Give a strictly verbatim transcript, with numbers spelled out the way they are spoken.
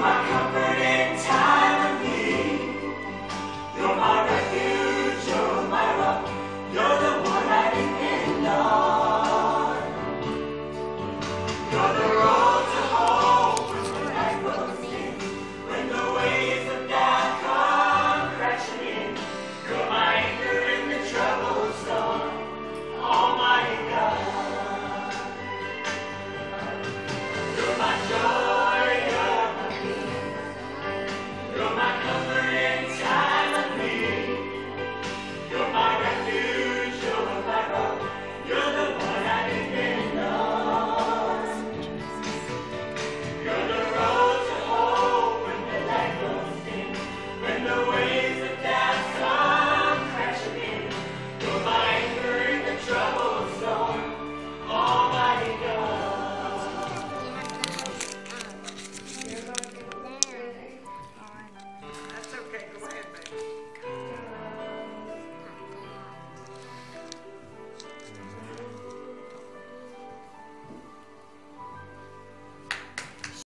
my God.